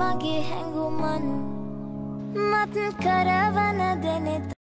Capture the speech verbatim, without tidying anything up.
Magihang guman, matang karavana din ito.